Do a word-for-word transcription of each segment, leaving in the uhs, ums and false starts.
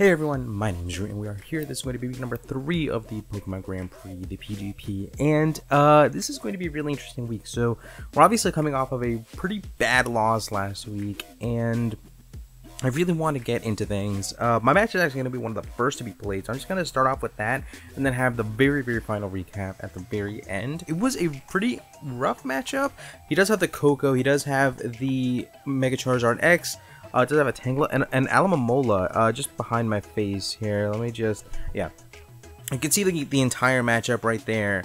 Hey everyone, my name is Root and we are here. This is going to be week number three of the Pokemon Grand Prix, the P G P, and uh, this is going to be a really interesting week. So we're obviously coming off of a pretty bad loss last week, and I really want to get into things. Uh, my match is actually going to be one of the first to be played, so I'm just going to start off with that and then have the very, very final recap at the very end. It was a pretty rough matchup. He does have the Coco, he does have the Mega Charizard X. Uh, it does have a Tangela and an Alomomola uh, just behind my face here. Let me just, yeah. You can see the, the entire matchup right there.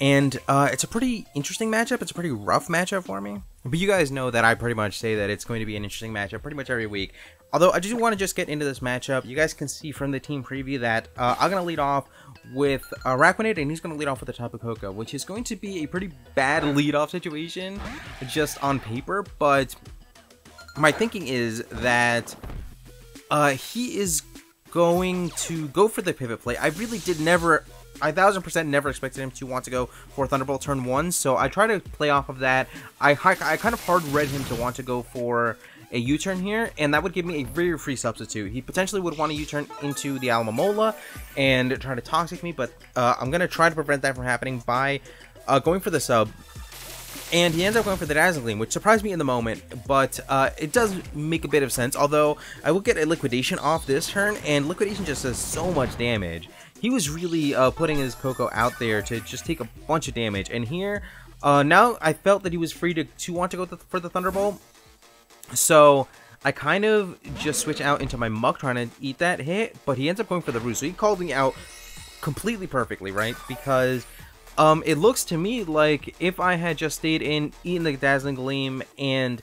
And uh, it's a pretty interesting matchup. It's a pretty rough matchup for me. But you guys know that I pretty much say that it's going to be an interesting matchup pretty much every week. Although I just want to just get into this matchup. You guys can see from the team preview that uh, I'm going to lead off with uh, Araquanid, and he's going to lead off with the Tapu Koko, which is going to be a pretty bad leadoff situation just on paper. But my thinking is that uh, he is going to go for the pivot play. I really did never, I one thousand percent never expected him to want to go for Thunderbolt turn one, so I try to play off of that. I, I, I kind of hard-read him to want to go for a U-turn here, and that would give me a very free substitute. He potentially would want to U-turn into the Alomomola and try to Toxic me, but uh, I'm going to try to prevent that from happening by uh, going for the sub. And he ends up going for the Dazzling Gleam, which surprised me in the moment, but uh, it does make a bit of sense, although I will get a Liquidation off this turn, and Liquidation just does so much damage. He was really uh, putting his Coco out there to just take a bunch of damage, and here, uh, now I felt that he was free to, to want to go th for the Thunderbolt, so I kind of just switch out into my Muk trying to eat that hit, but he ends up going for the Roost, so he called me out completely perfectly, right, because Um, it looks to me like if I had just stayed in, eaten the Dazzling Gleam, and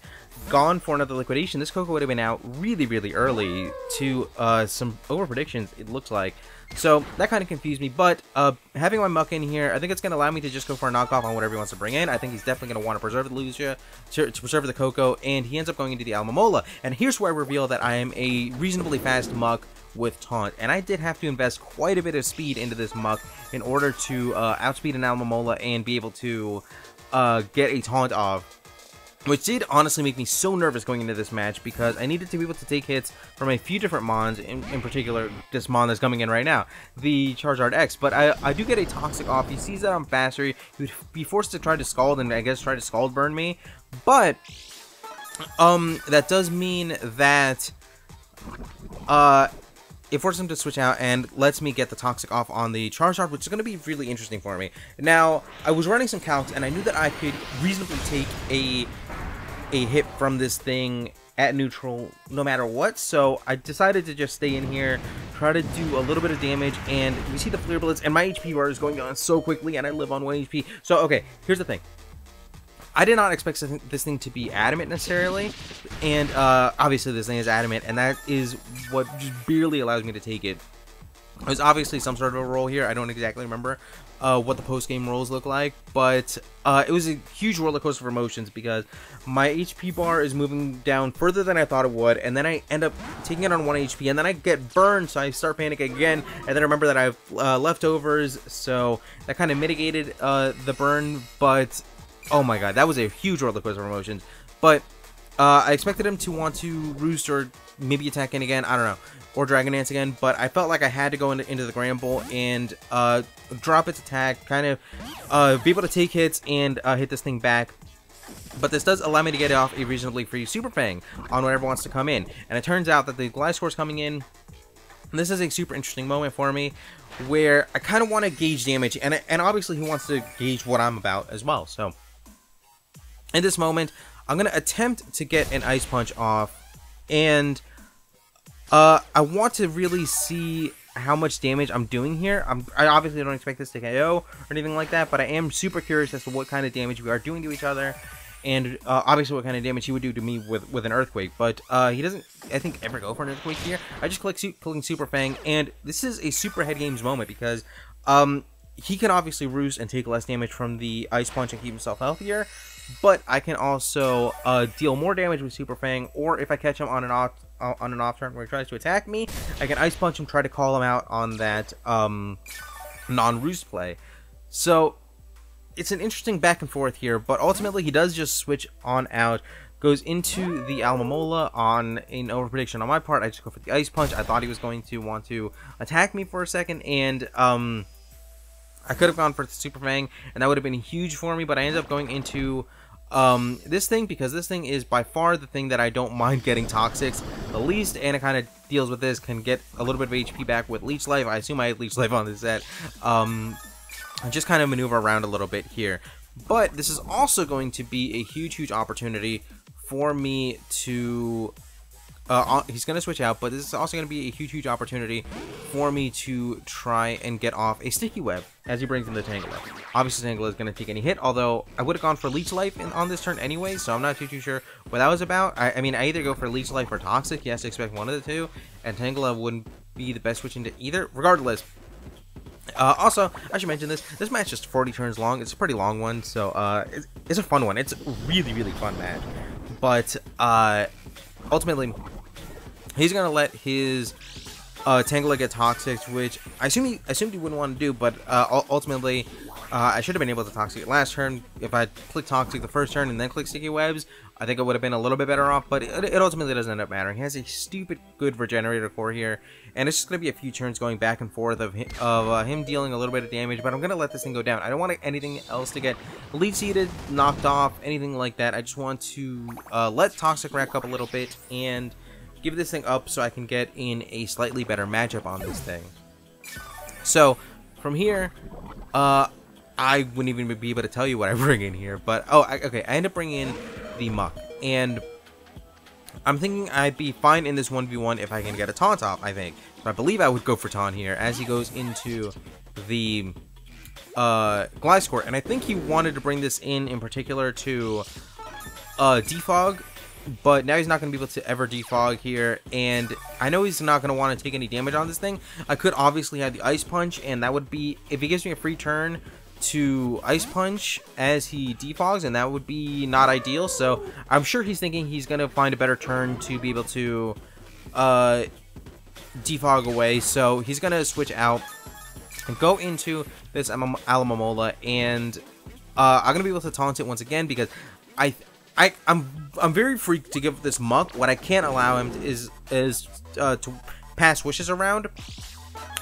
gone for another Liquidation, this Coco would have been out really, really early to uh, some over predictions, it looks like. So that kind of confused me, but uh, having my Muk in here, I think it's going to allow me to just go for a knockoff on whatever he wants to bring in. I think he's definitely going to want to preserve the Lugia, to, to preserve the Coco, and he ends up going into the Alomomola. And here's where I reveal that I am a reasonably fast Muk with Taunt, and I did have to invest quite a bit of speed into this Muk in order to uh, outspeed an Alomomola and be able to uh, get a Taunt off, which did honestly make me so nervous going into this match because I needed to be able to take hits from a few different Mons, in, in particular this Mon that's coming in right now, the Charizard X, but I, I do get a Toxic off. He sees that I'm faster, he would be forced to try to Scald and I guess try to Scald burn me, but um, that does mean that uh, it forces him to switch out and lets me get the Toxic off on the Charizard, which is going to be really interesting for me. Now, I was running some calcs, and I knew that I could reasonably take a a hit from this thing at neutral no matter what, so I decided to just stay in here, try to do a little bit of damage, and we see the Flare Blitz, and my H P bar is going on so quickly, and I live on one H P. So, okay, here's the thing. I did not expect this thing to be adamant necessarily, and uh, obviously this thing is adamant, and that is what just barely allows me to take it. There's obviously some sort of a roll here. I don't exactly remember uh, what the post-game rolls look like, but uh, it was a huge roller coaster of emotions because my H P bar is moving down further than I thought it would, and then I end up taking it on one H P, and then I get burned, so I start panicking again, and then I remember that I have uh, leftovers, so that kind of mitigated uh, the burn, but oh my god, that was a huge roller coaster of emotions. But uh, I expected him to want to Roost or maybe attack in again, I don't know, or Dragon Dance again, but I felt like I had to go into, into the Granbull and uh, drop its attack, kind of uh, be able to take hits and uh, hit this thing back. But this does allow me to get off a reasonably free Super Fang on whatever wants to come in. And it turns out that the Gliscor is coming in. This is a super interesting moment for me where I kind of want to gauge damage, and, and obviously he wants to gauge what I'm about as well, so in this moment, I'm going to attempt to get an Ice Punch off, and uh, I want to really see how much damage I'm doing here. I'm, I obviously don't expect this to K O or anything like that, but I am super curious as to what kind of damage we are doing to each other, and uh, obviously what kind of damage he would do to me with, with an Earthquake, but uh, he doesn't, I think, ever go for an Earthquake here. I just click su clicking Super Fang, and this is a super head games moment because um, he can obviously Roost and take less damage from the Ice Punch and keep himself healthier, but I can also uh, deal more damage with Super Fang, or if I catch him on an off uh, on an off turn where he tries to attack me, I can Ice Punch him, try to call him out on that um, non-Roost play. So it's an interesting back and forth here, but ultimately he does just switch on out, Goes into the Alomomola on an over prediction on my part. I just go for the Ice Punch. I thought he was going to want to attack me for a second, and um, I could have gone for the Super Fang, and that would have been huge for me. But I ended up going into um, this thing, because this thing is by far the thing that I don't mind getting Toxics the least, and it kind of deals with this. Can get a little bit of H P back with Leech Life. I assume I had Leech Life on this set. Um, just kind of maneuver around a little bit here. But this is also going to be a huge, huge opportunity for me to uh he's gonna switch out, but this is also gonna be a huge huge opportunity for me to try and get off a sticky web as he brings in the Tangela. Obviously Tangela is gonna take any hit, although I would have gone for Leech Life in, on this turn anyway, so I'm not too too sure what that was about. I, I mean, I either go for Leech Life or Toxic. You have to expect one of the two, and Tangela wouldn't be the best switch into either regardless. Uh, also, I should mention this, this match is forty turns long. It's a pretty long one, so uh, it's, it's a fun one. It's a really really fun match. But uh, ultimately, he's gonna let his uh, Tangela get Toxic, which I assume he, I assumed he wouldn't want to do. But uh, ultimately, uh, I should have been able to Toxic it last turn. If I clicked Toxic the first turn and then clicked Sticky Webs, I think I would have been a little bit better off. But it, it ultimately doesn't end up mattering. He has a stupid good Regenerator core here, and it's just gonna be a few turns going back and forth of him, of uh, him dealing a little bit of damage. But I'm gonna let this thing go down. I don't want anything else to get leaf seeded, knocked off, anything like that. I just want to uh, let Toxic rack up a little bit and give this thing up so I can get in a slightly better matchup on this thing. So from here, uh, I wouldn't even be able to tell you what I bring in here. But oh, I, okay, I end up bringing in the Muk, and I'm thinking I'd be fine in this one v one if I can get a taunt off, I think. So I believe I would go for taunt here as he goes into the uh, Gliscor. And I think he wanted to bring this in in particular to uh, Defog, but now he's not going to be able to ever Defog here. And I know he's not going to want to take any damage on this thing. I could obviously have the Ice Punch, and that would be, if he gives me a free turn to Ice Punch as he defogs, and that would be not ideal. So I'm sure he's thinking he's gonna find a better turn to be able to uh, defog away. So he's gonna switch out and go into this Alomomola, and uh, I'm gonna be able to taunt it once again, because I, I, I'm, I'm very freaked to give this Muk. What I can't allow him to, is is uh, to pass wishes around,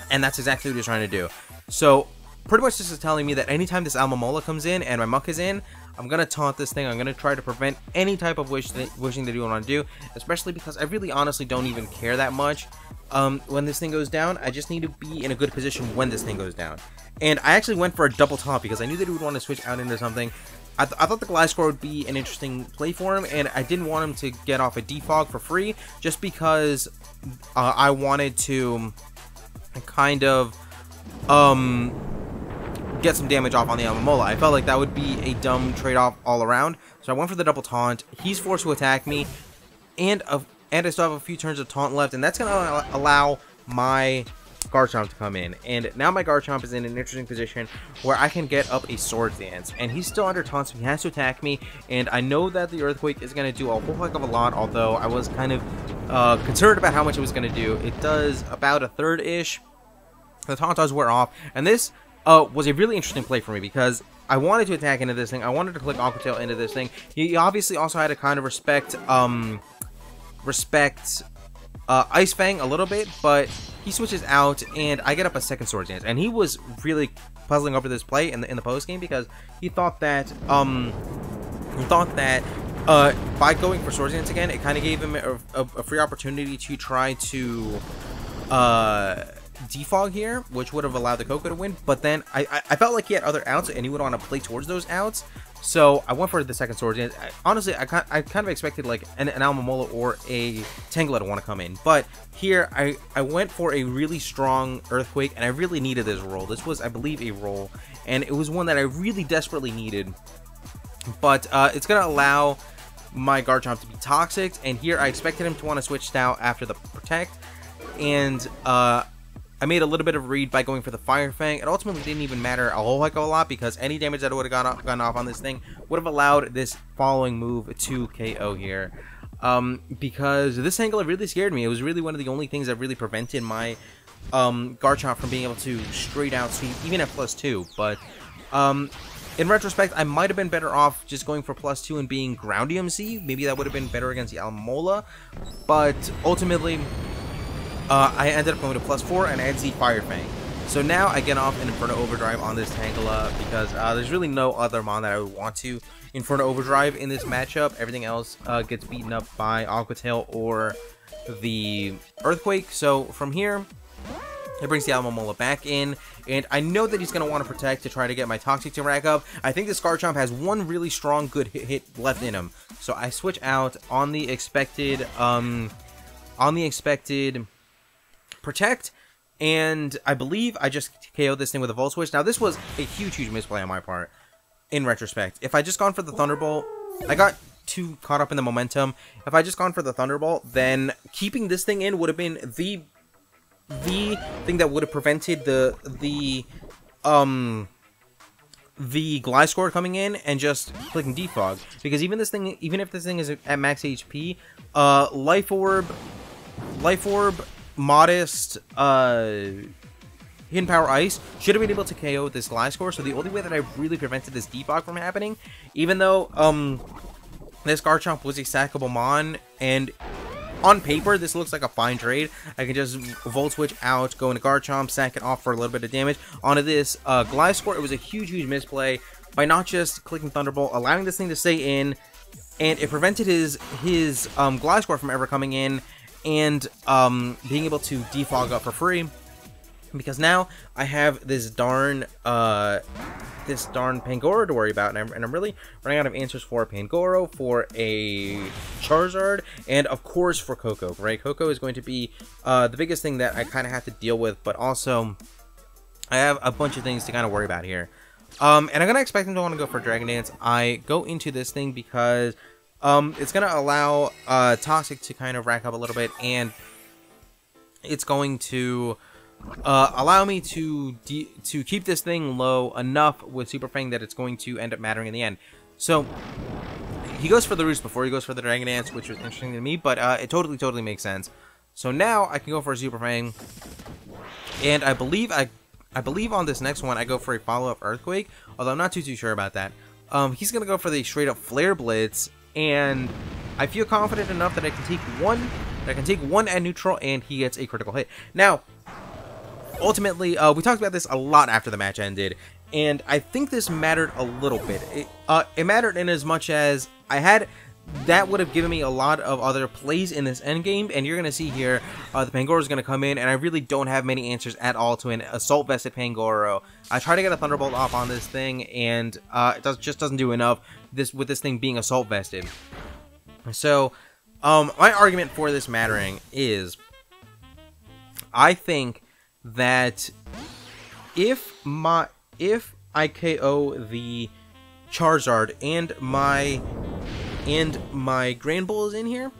and that's exactly what he's trying to do. So pretty much this is telling me that anytime this Alomomola comes in and my Muk is in, I'm going to taunt this thing. I'm going to try to prevent any type of wish that, wishing that you want to do, especially because I really honestly don't even care that much um, when this thing goes down. I just need to be in a good position when this thing goes down. And I actually went for a double taunt because I knew that he would want to switch out into something. I, th I thought the Gliscor would be an interesting play for him, and I didn't want him to get off a defog for free just because uh, I wanted to kind of um... get some damage off on the Alomomola. I felt like that would be a dumb trade-off all around, so I went for the double taunt. He's forced to attack me, and a, and I still have a few turns of taunt left, and that's going to allow my Garchomp to come in. And now my Garchomp is in an interesting position where I can get up a Swords Dance, and he's still under taunt, so he has to attack me. And I know that the Earthquake is going to do a whole heck of a lot, although I was kind of uh, concerned about how much it was going to do. It does about a third-ish. The taunt does wear off, and this Uh, was a really interesting play for me because I wanted to attack into this thing. I wanted to click Aqua Tail into this thing. He obviously also had to kind of respect, um, respect uh, Ice Fang a little bit, but he switches out and I get up a second Swords Dance. And he was really puzzling over this play in the in the post game because he thought that um, he thought that uh, by going for Swords Dance again, it kind of gave him a, a, a free opportunity to try to uh. defog here, which would have allowed the Coco to win, but then I, I, I felt like he had other outs and he would want to play towards those outs, so I went for the second Swords Dance. I, honestly, I, I kind of expected like an, an Alomomola or a Tangela to want to come in, but here I, I went for a really strong Earthquake, and I really needed this roll. This was, I believe, a roll, and it was one that I really desperately needed, but uh, it's going to allow my Garchomp to be Toxic, and here I expected him to want to switch out after the Protect, and uh, I made a little bit of a read by going for the Fire Fang. It ultimately didn't even matter a whole heck of a lot because any damage that would have gone off, gone off on this thing would have allowed this following move to K O here. Um, because this angle really scared me. It was really one of the only things that really prevented my um, Garchomp from being able to straight out sweep, even at plus two. But um, In retrospect, I might have been better off just going for plus two and being ground D M C. Maybe that would have been better against the Alomola, but ultimately uh, I ended up going to plus four and I see Fire Fang. So now I get off an Inferno Overdrive on this Tangela because uh, there's really no other mon that I would want to Inferno Overdrive in this matchup. Everything else uh, gets beaten up by Aqua Tail or the Earthquake. So from here, it brings the Alomomola back in, and I know that he's going to want to protect to try to get my Toxic to rack up. I think this Garchomp has one really strong good hit, hit left in him. So I switch out on the expected, um, on the expected protect, and I believe I just K O'd this thing with a Volt Switch. Now this was a huge, huge misplay on my part in retrospect. If I just gone for the Thunderbolt, I got too caught up in the momentum. If I just gone for the Thunderbolt, then keeping this thing in would have been the the thing that would have prevented the the um the Gliscor coming in and just clicking Defog, because even this thing, even if this thing is at max H P, uh life orb life orb modest uh Hidden Power Ice should have been able to K O this Gliscor. So the only way that I really prevented this Defog from happening, even though um this Garchomp was a sackable mon, and on paper, this looks like a fine trade. I can just Volt Switch out, go into Garchomp, sack it off for a little bit of damage. Onto this uh, Gliscor, it was a huge, huge misplay by not just clicking Thunderbolt, allowing this thing to stay in, and it prevented his his um, Gliscor from ever coming in and um, being able to defog up for free. Because now I have this darn uh, this darn Pangoro to worry about, and I'm, and I'm really running out of answers for a Pangoro, for a Charizard, and of course for Coco, right? Coco is going to be uh, the biggest thing that I kind of have to deal with, but also I have a bunch of things to kind of worry about here. Um, and I'm going to expect him to want to go for Dragon Dance. I go into this thing because um, it's going to allow uh, Toxic to kind of rack up a little bit, and it's going to Uh, allow me to de to keep this thing low enough with Super Fang that it's going to end up mattering in the end. So he goes for the Roost before he goes for the Dragon Dance, which was interesting to me, but uh, it totally, totally makes sense. So now I can go for a Super Fang, and I believe I I believe on this next one I go for a follow-up Earthquake, although I'm not too too sure about that. Um, he's gonna go for the straight-up Flare Blitz, and I feel confident enough that I can take one, I can take one at neutral, and he gets a critical hit. Now, ultimately, uh, we talked about this a lot after the match ended, and I think this mattered a little bit. It, uh, it mattered in as much as I had, that would have given me a lot of other plays in this endgame, and you're going to see here, uh, the Pangoro is going to come in, and I really don't have many answers at all to an Assault Vested Pangoro. I try to get a Thunderbolt off on this thing, and uh, it does, just doesn't do enough This with this thing being Assault Vested. So, um, my argument for this mattering is, I think that if my if I K O the Charizard and my and my Granbull is in here,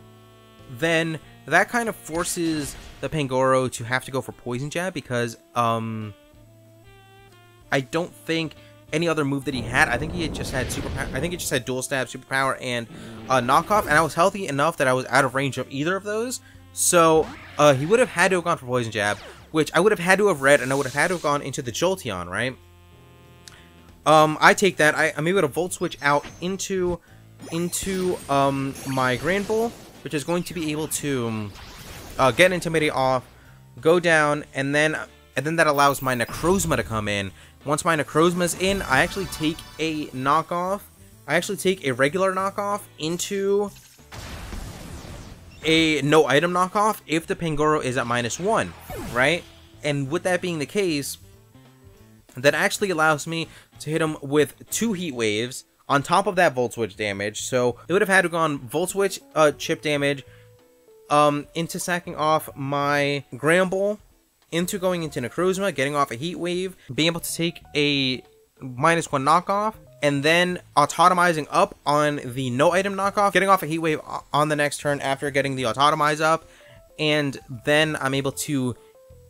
then that kind of forces the Pangoro to have to go for Poison Jab, because um I don't think any other move that he had. I think he had just had super I think it just had Dual Stab, Superpower, and uh, Knockoff, and I was healthy enough that I was out of range of either of those. So uh, he would have had to have gone for Poison Jab, which I would have had to have read, and I would have had to have gone into the Jolteon, right? Um, I take that. I, I'm able to Volt Switch out into into um, my Granbull, which is going to be able to uh, get Intimidate off, go down, and then and then that allows my Necrozma to come in. Once my Necrozma's in, I actually take a knockoff. I actually take a regular knockoff into a no item knockoff if the Pangoro is at minus one, right? And with that being the case, that actually allows me to hit him with two heat waves on top of that Volt Switch damage. So it would have had to gone Volt Switch uh chip damage um into sacking off my Granbull, into going into Necrozma, getting off a heat wave, being able to take a minus one knockoff, and then autotomizing up on the no item knockoff, getting off a heat wave on the next turn after getting the autotomize up, and then I'm able to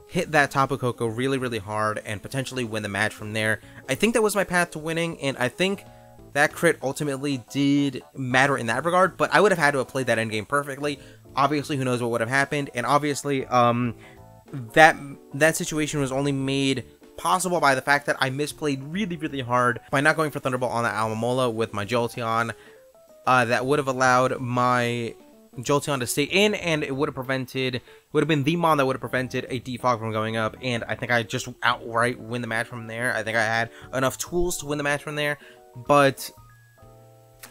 hit that Tapu Koko really, really hard and potentially win the match from there. I think that was my path to winning, and I think that crit ultimately did matter in that regard, but I would have had to have played that endgame perfectly. Obviously, who knows what would have happened, and obviously, um, that, that situation was only made possible by the fact that I misplayed really, really hard by not going for Thunderbolt on the Alomomola with my Jolteon. Uh, that would have allowed my Jolteon to stay in, and it would have prevented, would have been the mon that would have prevented a Defog from going up, and I think I just outright win the match from there. I think I had enough tools to win the match from there, but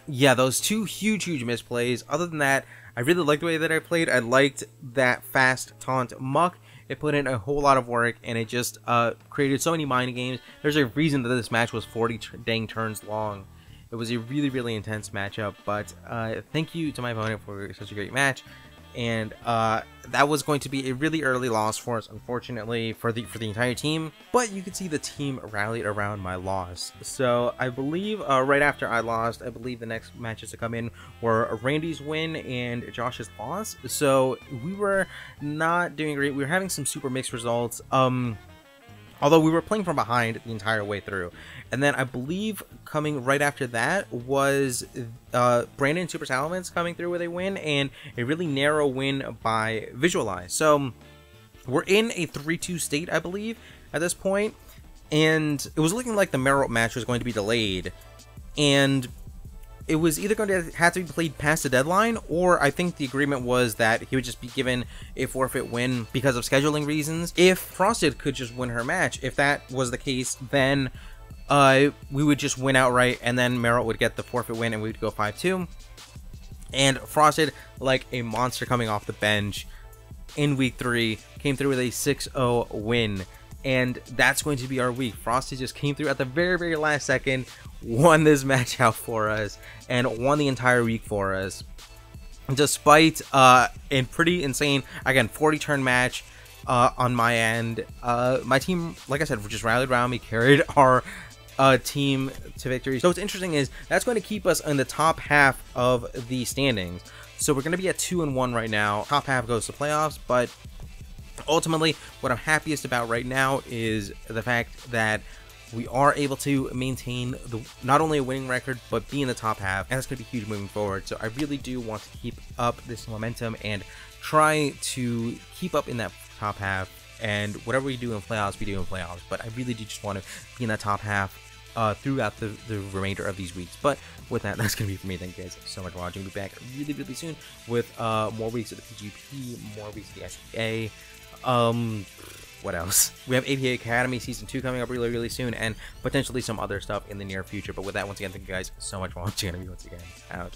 yeah, those two huge, huge misplays. Other than that, I really liked the way that I played. I liked that fast Taunt Muk. It put in a whole lot of work, and it just uh, created so many mind games. There's a reason that this match was forty dang turns long. It was a really, really intense matchup, but uh, thank you to my opponent for such a great match. And uh, that was going to be a really early loss for us, unfortunately, for the for the entire team. But you can see the team rallied around my loss. So I believe uh, right after I lost, I believe the next matches to come in were Randy's win and Josh's loss. So we were not doing great. We were having some super mixed results. Um, although we were playing from behind the entire way through. And then I believe coming right after that was uh, Brandon Super Salamence coming through with a win, and a really narrow win by Visualize. So we're in a three two state, I believe, at this point. And it was looking like the Merrill match was going to be delayed. And it was either going to have to be played past the deadline, or I think the agreement was that he would just be given a forfeit win because of scheduling reasons. If Frosted could just win her match, if that was the case, then uh, we would just win outright, and then Merrill would get the forfeit win, and we would go five two. And Frosted, like a monster coming off the bench in week three, came through with a six oh win. And that's going to be our week. Frosted just came through at the very, very last second, won this match out for us, and won the entire week for us. Despite uh, a pretty insane, again, forty turn match uh, on my end, uh, my team, like I said, just rallied around me, carried our uh, team to victory. So what's interesting is that's going to keep us in the top half of the standings. So we're going to be at two and one right now. Top half goes to playoffs, but ultimately, what I'm happiest about right now is the fact that we are able to maintain the not only a winning record, but be in the top half, and that's going to be huge moving forward. So I really do want to keep up this momentum and try to keep up in that top half, and whatever we do in playoffs, we do in playoffs, but I really do just want to be in that top half uh, throughout the, the remainder of these weeks. But with that, that's going to be for me. Thank you guys so much for watching. We'll be back really, really soon with uh, more weeks of the P G P, more weeks of the S B A. Um, what else? We have A P A Academy Season two coming up really, really soon, and potentially some other stuff in the near future. But with that, once again, thank you guys so much for watching, and once again, out.